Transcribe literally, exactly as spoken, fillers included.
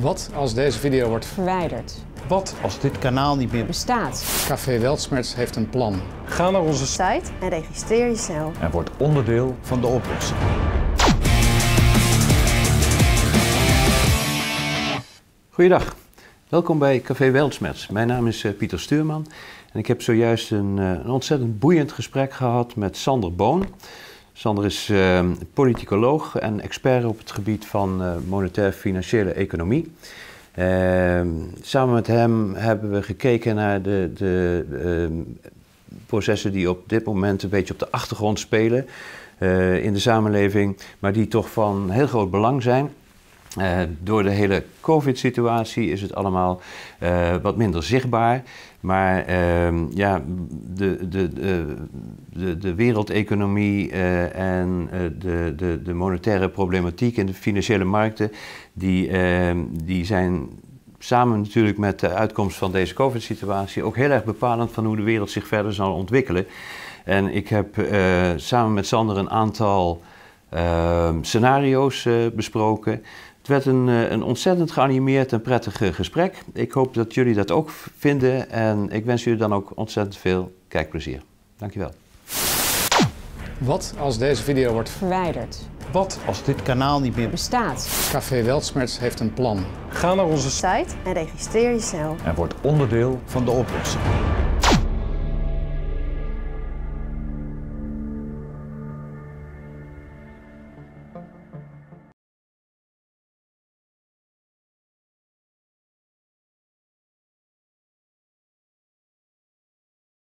Wat als deze video wordt verwijderd? Wat als dit kanaal niet meer bestaat? Café Weltschmerz heeft een plan. Ga naar onze site en registreer je snel. En word onderdeel van de oplossing. Goeiedag, welkom bij Café Weltschmerz. Mijn naam is Pieter Stuurman en ik heb zojuist een, een ontzettend boeiend gesprek gehad met Sander Boon. Sander is uh, politicoloog en expert op het gebied van uh, monetair-financiële economie. Uh, samen met hem hebben we gekeken naar de, de uh, processen die op dit moment een beetje op de achtergrond spelen uh, in de samenleving, maar die toch van heel groot belang zijn. Uh, door de hele COVID-situatie is het allemaal uh, wat minder zichtbaar. Maar uh, ja, de, de, de, de wereldeconomie uh, en de, de, de monetaire problematiek en de financiële markten, die, uh, die zijn samen natuurlijk met de uitkomst van deze COVID-situatie ook heel erg bepalend van hoe de wereld zich verder zal ontwikkelen. En ik heb uh, samen met Sander een aantal uh, scenario's uh, besproken. Het werd een, een ontzettend geanimeerd en prettig gesprek. Ik hoop dat jullie dat ook vinden en ik wens jullie dan ook ontzettend veel kijkplezier. Dankjewel. Wat als deze video wordt verwijderd? Wat als dit kanaal niet meer bestaat? Café Weltschmerz heeft een plan. Ga naar onze site en registreer je snel. En word onderdeel van de oplossing.